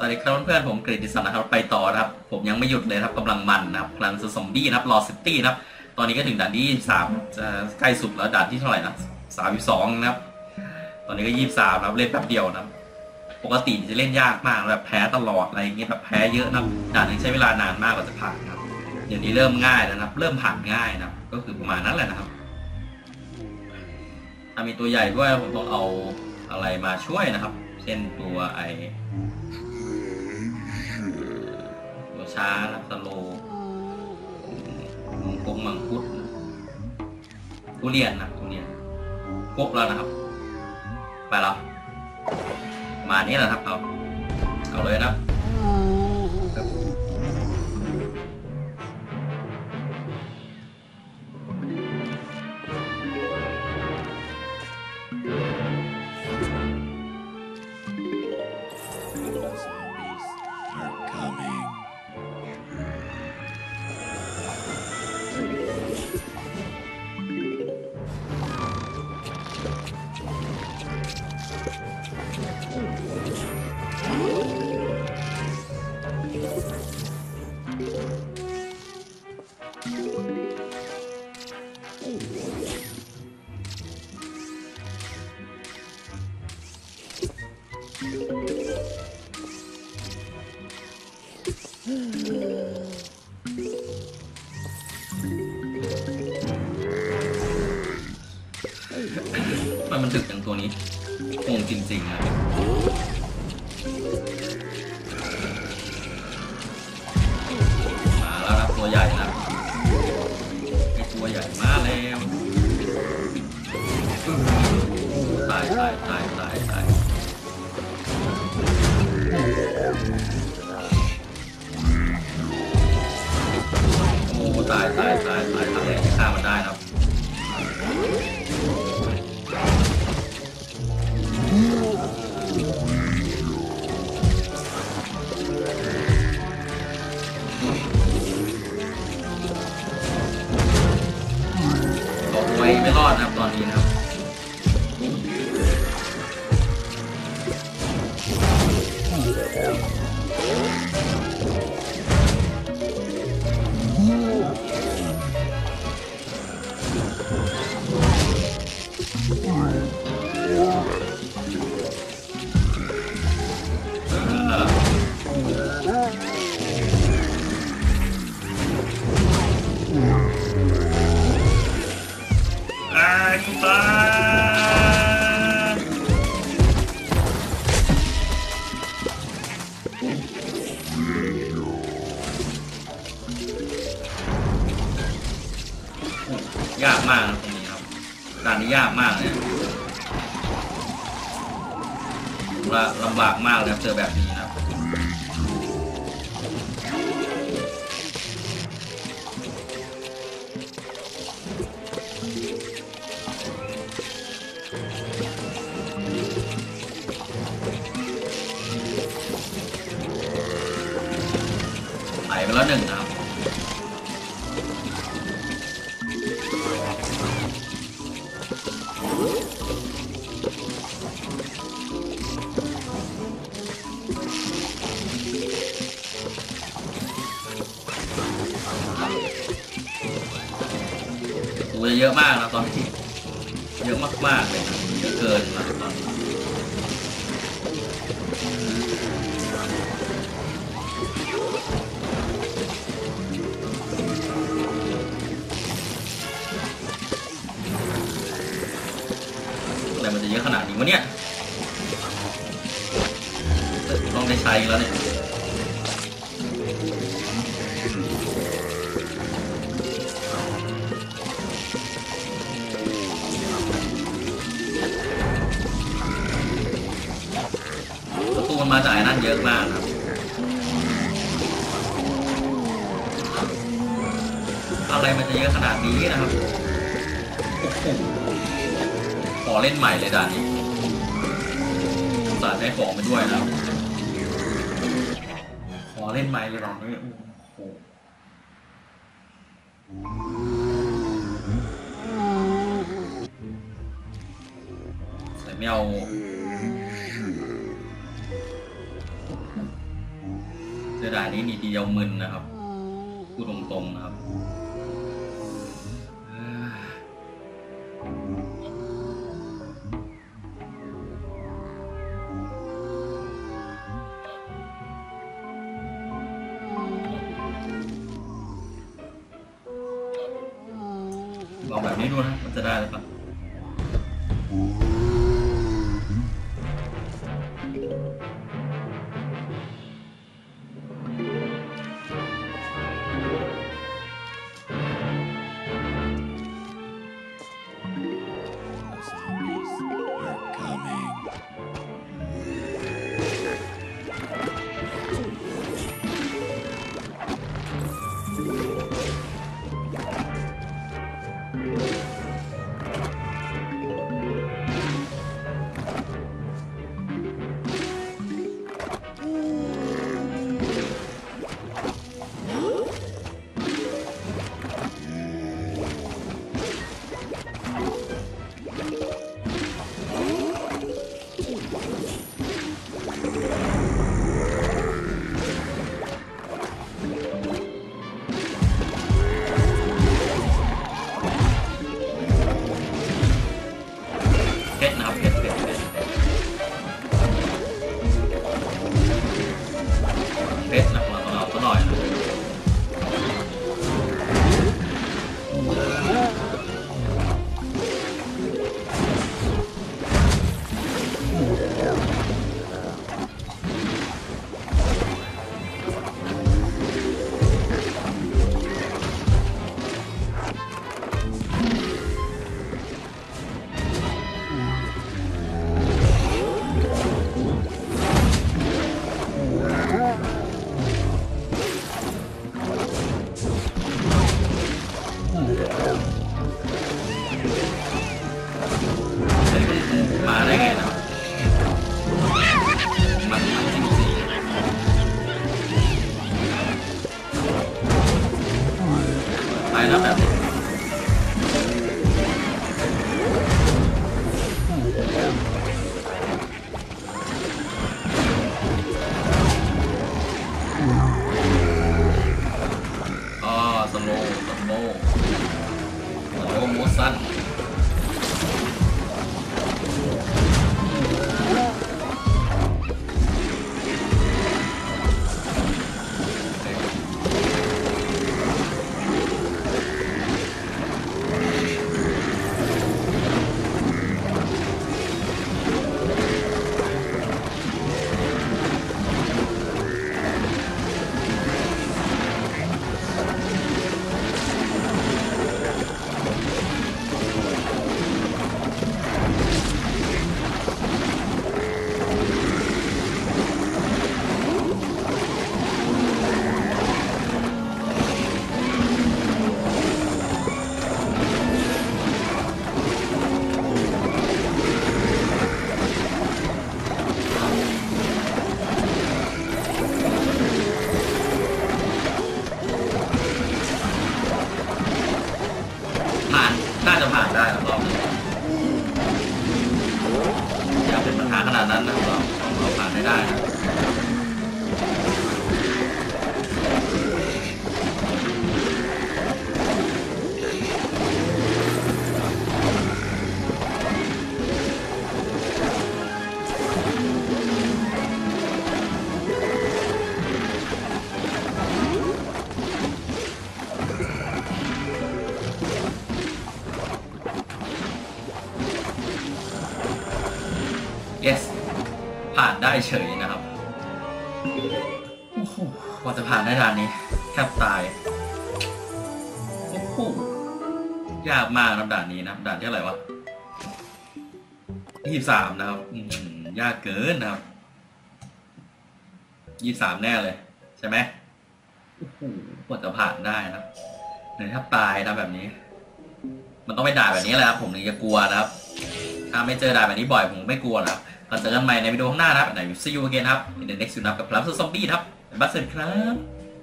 สวัสดีครับเพื่อนผมกฤษดิสันนะครับไปต่อนะครับผมยังไม่หยุดเลยครับกำลังมันนะครับกำลังสู้ซอมบี้นะครับรอซิตี้นะครับตอนนี้ก็ถึงด่านที่23จะใกล้สุดแล้วด่านที่เท่าไหร่นะ32นะครับตอนนี้ก็23นะครับเล่นแป๊บเดียวนะปกติจะเล่นยากมากแบบแพ้ตลอดอะไรอย่างเงี้ยแบบแพ้เยอะนะด่านนี้ใช้เวลานานมากกว่าจะผ่านครับเดี๋ยวนี้เริ่มง่ายแล้วนะเริ่มผ่านง่ายนะก็คือประมาณนั้นแหละนะครับถ้ามีตัวใหญ่ด้วยผมต้องเอาอะไรมาช่วยนะครับเช่นตัวไอช้านะสโลมังคุดทุเรียนนะทุเรียนครบแล้วนะครับไปแล้วมานี้แหละครับเอาเลยนะมันถึกอย่างตัวนี้คงจริงๆนะมาแล้วครับตัวใหญ่นะตัวใหญ่มาแล้วตายโอ้ตายทำอะไรที่ฆ่ามันได้ครับไม่รอดนะครับตอนนี้นะครับยากมากนะตรงนี้ครับด่านนี้ยากมากเลยลำบากมากเลยเจอแบบนี้นะครับหายไปแล้วหนึ่งนะครับเยอะมากนะตอนนี้เยอะมากๆเลยนะเยอะเกินนะตอนนี้แต่มันจะเยอะขนาดนี้วะเนี่ยต้องได้ใช้แล้วเนี่ยมาจากนั่นเยอะมากครับอะไรมันจะเยอะขนาดนี้นะครับขอเล่นใหม่เลยด่านนี้ตัดได้ของมาด้วยแล้วขอเล่นใหม่เลยลองด้วยใส่ไม่เอา คือด่านนี้มีเดียวมึนนะครับพูดตรงๆนะครับลองแบบนี้ดูนะมันจะได้หรือเปล่าได้เฉยนะครับโอ้โหกว่าจะผ่านได้ด่านนี้แทบตายโอ้โหยากมากนะด่านนี้นะด่านที่อะไรวะ23นะครับยากเกินนะครับ23แน่เลยใช่ไหมโอ้โหกว่าจะผ่านได้นะเหนื่อยแทบตายนะแบบนี้มันต้องไปด่านแบบนี้แหละครับผมถึงจะกลัวนะครับถ้าไม่เจอด่านแบบนี้บ่อยผมไม่กลัวนะครับเราเจอกันใหม่ในวิดีโอข้างหน้านะครับใน See you again ครับใน next นะครับกับ Plants vs Zombies ครับบัสเซนครับ